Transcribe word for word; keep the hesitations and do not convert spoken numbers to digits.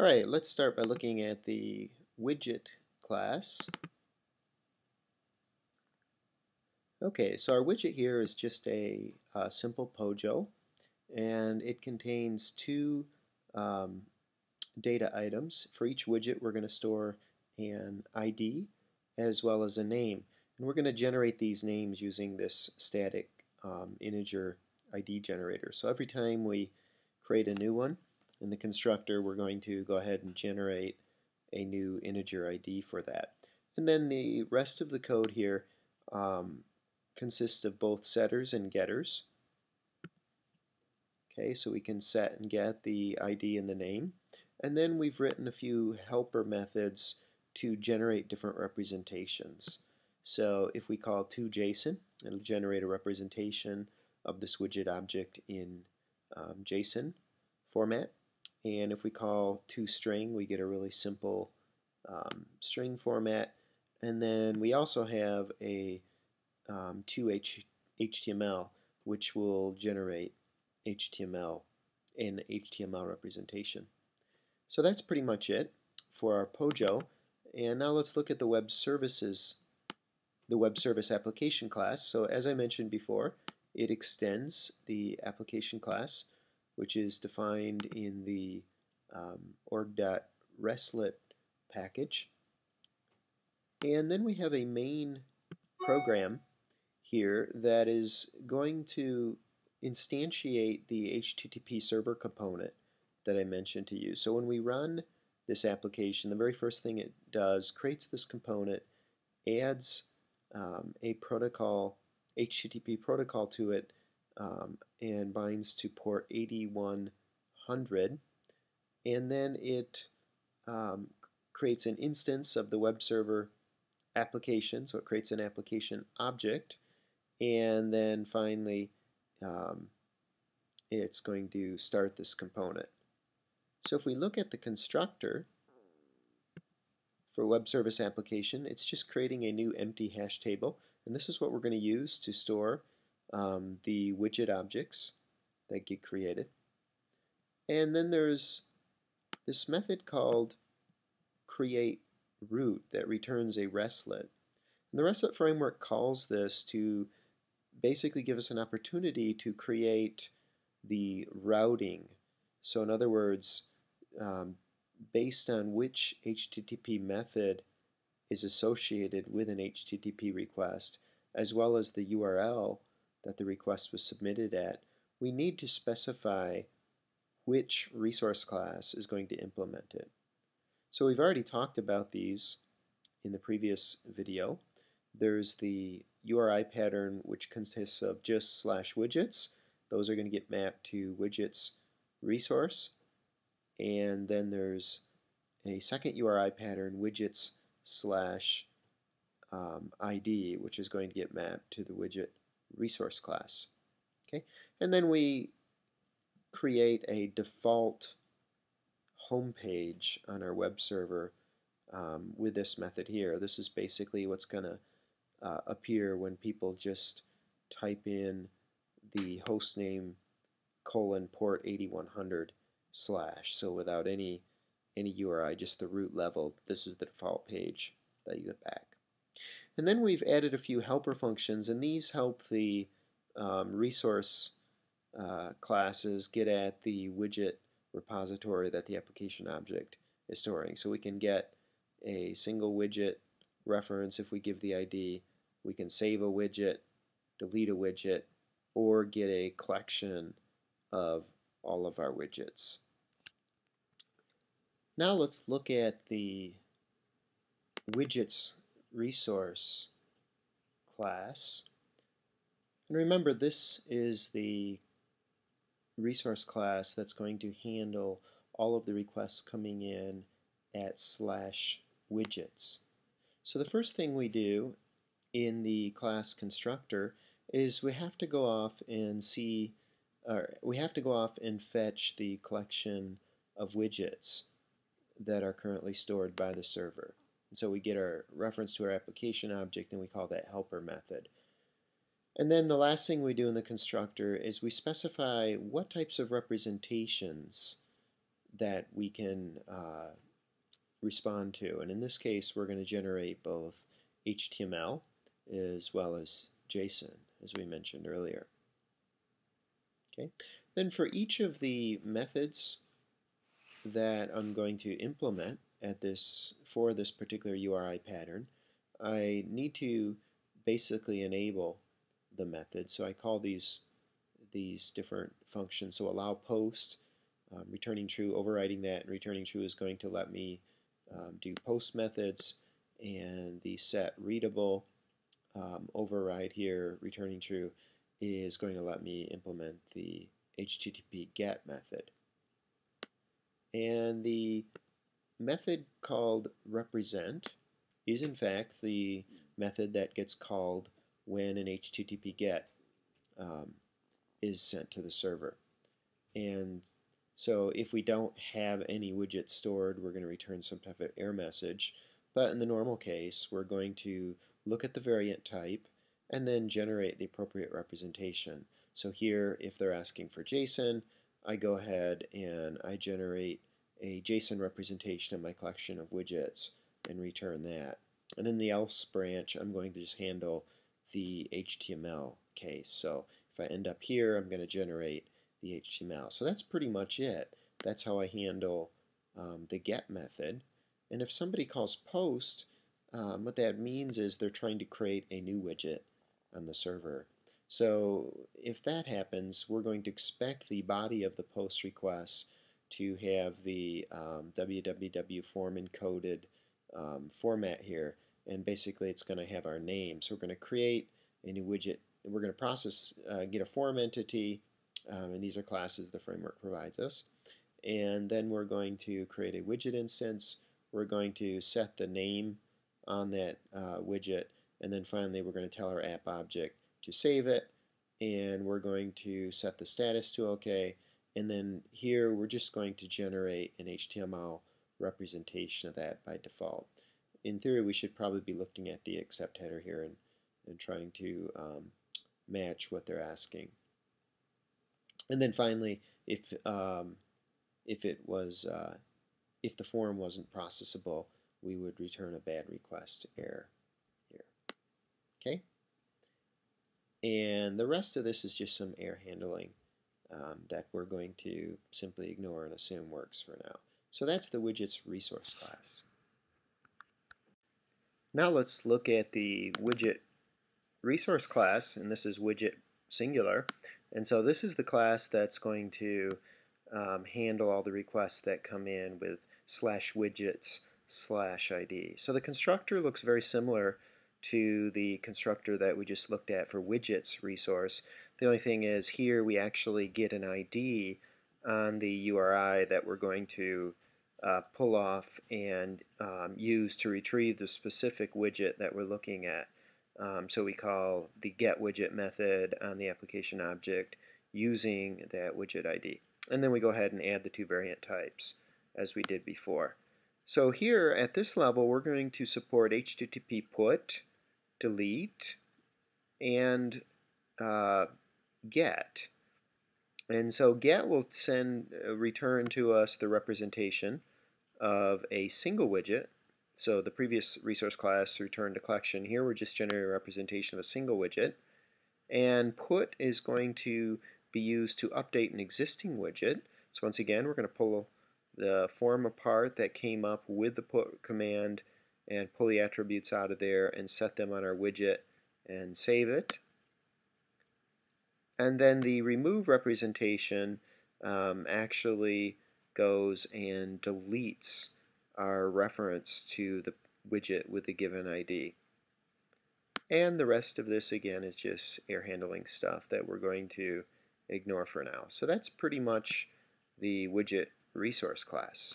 Alright, let's start by looking at the widget class. Okay, so our widget here is just a, a simple POJO, and it contains two um, data items. For each widget we're going to store an I D as well as a name, and we're going to generate these names using this static um, integer I D generator. So every time we create a new one in the constructor, we're going to go ahead and generate a new integer I D for that. And then the rest of the code here um, consists of both setters and getters. Okay, so we can set and get the I D and the name. And then we've written a few helper methods to generate different representations. So if we call to JSON, it'll generate a representation of this widget object in um, JSON format. And if we call toString, we get a really simple um, string format. And then we also have a um, to H T M L, which will generate H T M L in H T M L representation. So that's pretty much it for our POJO. And now let's look at the web services, the web service application class. So as I mentioned before, it extends the application class, which is defined in the um, org.restlet package. And then we have a main program here that is going to instantiate the H T T P server component that I mentioned to you. So when we run this application, the very first thing it does, creates this component, adds um, a protocol, H T T P protocol to it, um, and binds to port eighty-one hundred, and then it um, creates an instance of the web server application, so it creates an application object, and then finally um, it's going to start this component. So if we look at the constructor for web service application, it's just creating a new empty hash table, and this is what we're going to use to store um, the widget objects that get created. And then there's this method called createRoot that returns a restlet. And the restlet framework calls this to basically give us an opportunity to create the routing. So in other words, um, based on which H T T P method is associated with an H T T P request, as well as the U R L that the request was submitted at, we need to specify which resource class is going to implement it. So we've already talked about these in the previous video. There's the U R I pattern, which consists of just slash widgets. Those are going to get mapped to widgets resource, and then there's a second U R I pattern, widgets slash um, I D, which is going to get mapped to the widget resource class. Okay, and then we create a default home page on our web server um, with this method here. This is basically what's going to uh, appear when people just type in the host name colon port eighty-one hundred slash, so without any any U R I, just the root level, this is the default page that you get back. And then we've added a few helper functions, and these help the um, resource uh, classes get at the widget repository that the application object is storing. So we can get a single widget reference if we give the I D, we can save a widget, delete a widget, or get a collection of all of our widgets. Now let's look at the widgets resource class. And remember, this is the resource class that's going to handle all of the requests coming in at slash widgets. So the first thing we do in the class constructor is we have to go off and see Uh, we have to go off and fetch the collection of widgets that are currently stored by the server. And so we get our reference to our application object, and we call that helper method. And then the last thing we do in the constructor is we specify what types of representations that we can uh, respond to. And in this case, we're going to generate both H T M L as well as JSON, as we mentioned earlier. Okay. Then for each of the methods that I'm going to implement at this for this particular U R I pattern, I need to basically enable the method. So I call these these different functions. So allow post, um, returning true, overriding that, and returning true is going to let me um, do post methods, and the set readable um, override here, returning true, is going to let me implement the H T T P GET method. And the method called represent is in fact the method that gets called when an H T T P GET um, is sent to the server. And so if we don't have any widgets stored, we're going to return some type of error message. But in the normal case, we're going to look at the variant type and then generate the appropriate representation. So here, if they're asking for JSON, I go ahead and I generate a JSON representation of my collection of widgets and return that. And in the else branch, I'm going to just handle the H T M L case. So if I end up here, I'm going to generate the H T M L. So that's pretty much it. That's how I handle um, the GET method. And if somebody calls POST, um, what that means is they're trying to create a new widget on the server. So if that happens, we're going to expect the body of the POST request to have the um, W W W form encoded um, format here, and basically it's going to have our name. So we're going to create a new widget, and we're going to process, uh, get a form entity, um, and these are classes the framework provides us, and then we're going to create a widget instance, we're going to set the name on that uh, widget, and then finally we're going to tell our app object to save it, and we're going to set the status to OK, and then here we're just going to generate an H T M L representation of that by default. In theory, we should probably be looking at the accept header here and, and trying to um, match what they're asking. And then finally, if um, if it was uh, if the form wasn't processable, we would return a bad request error here. Okay. And the rest of this is just some error handling um, that we're going to simply ignore and assume works for now. So that's the widgets resource class. Now let's look at the widget resource class, and this is widget singular. And so this is the class that's going to um, handle all the requests that come in with slash widgets slash I D. So the constructor looks very similar to the constructor that we just looked at for widgets resource. The only thing is here we actually get an I D on the U R I that we're going to uh, pull off and um, use to retrieve the specific widget that we're looking at. Um, so we call the getWidget method on the application object using that widget I D. And then we go ahead and add the two variant types as we did before. So here at this level we're going to support H T T P PUT, DELETE, and uh, GET. And so GET will send uh, return to us the representation of a single widget. So the previous resource class returned a collection. Here we're just generating a representation of a single widget. And PUT is going to be used to update an existing widget. So once again we're going to pull the form apart that came up with the PUT command and pull the attributes out of there and set them on our widget and save it. And then the remove representation um, actually goes and deletes our reference to the widget with the given I D. And the rest of this again is just error handling stuff that we're going to ignore for now. So that's pretty much the widget resource class.